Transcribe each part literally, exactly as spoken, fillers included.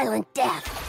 violent death.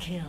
Kill.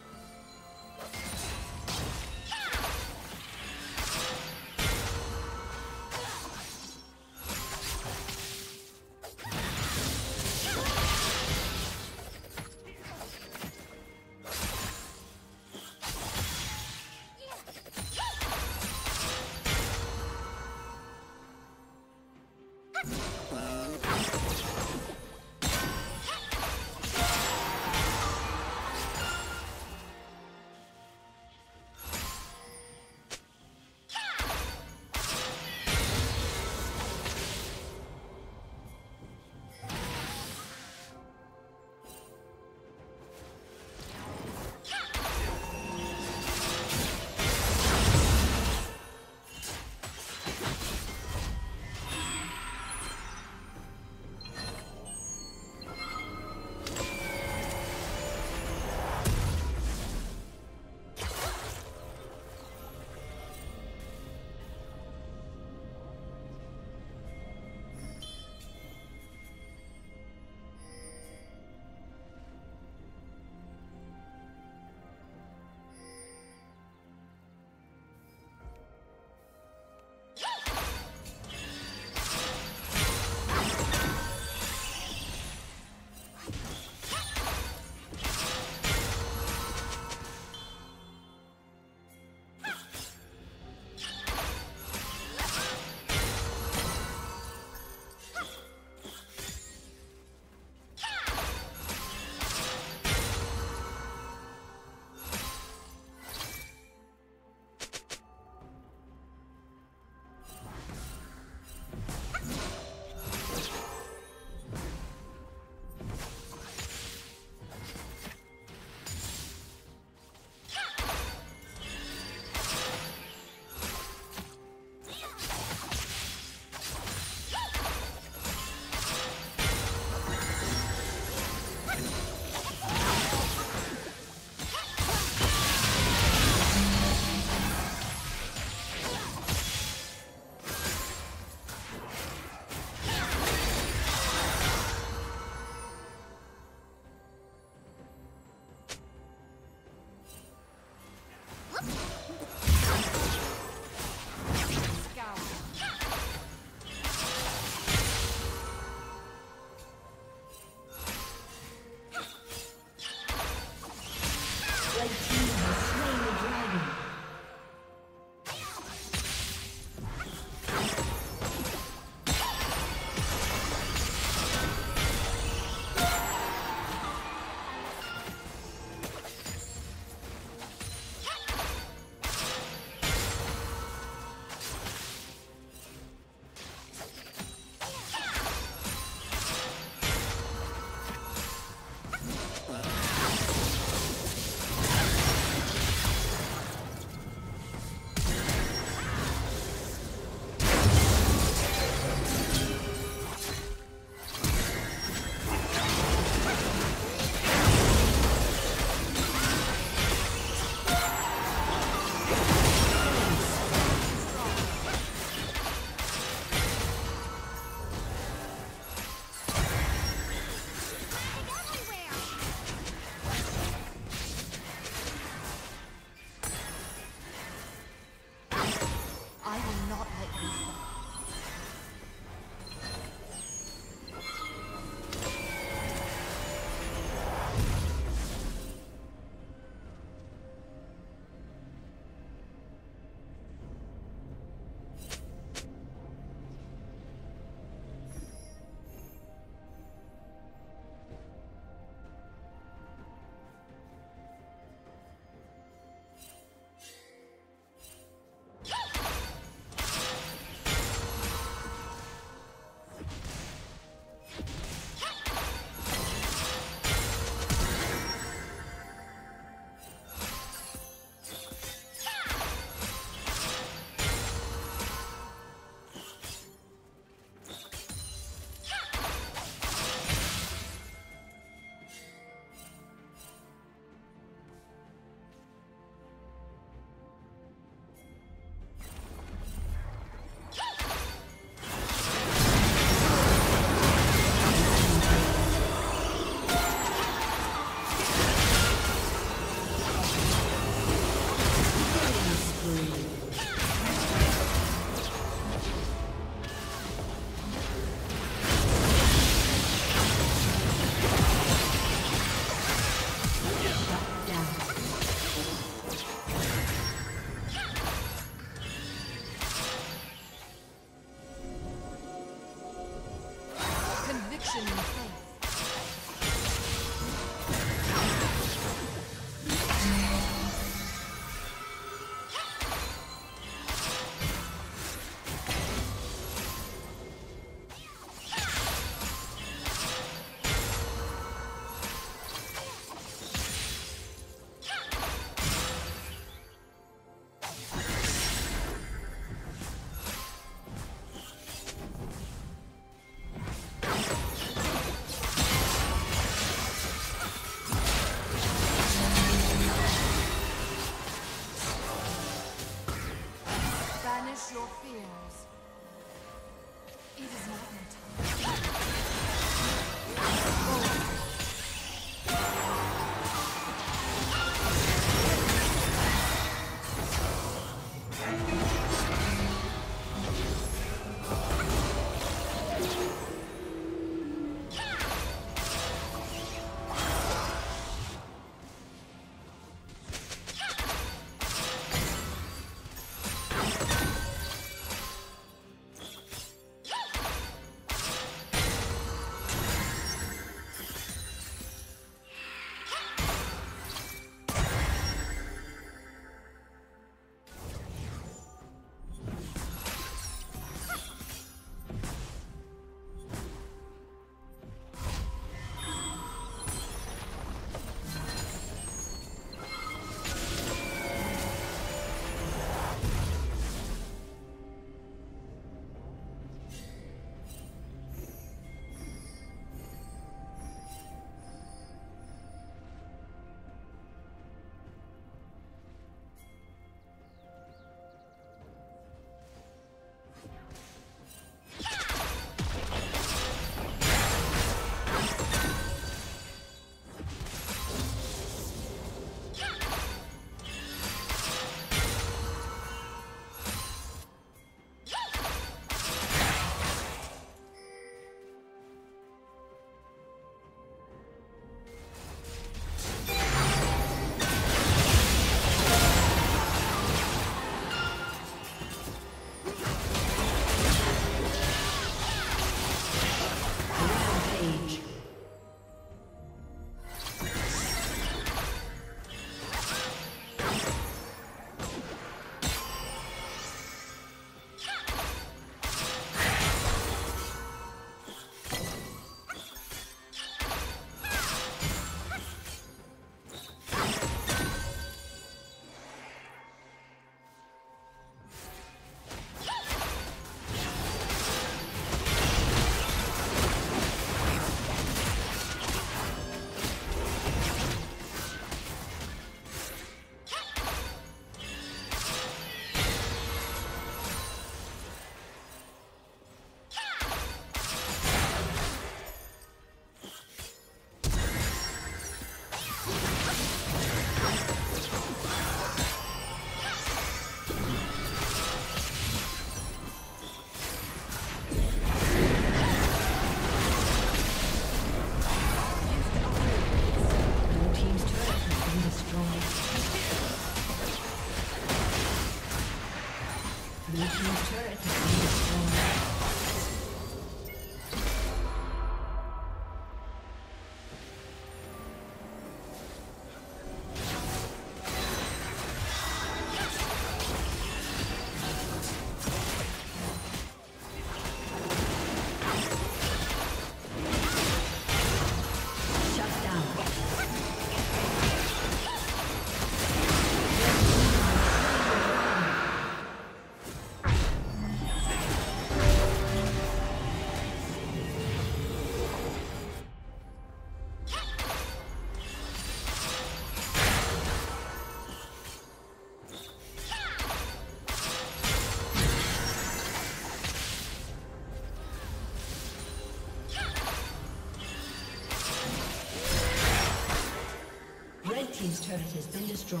team's turret has been destroyed.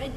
Red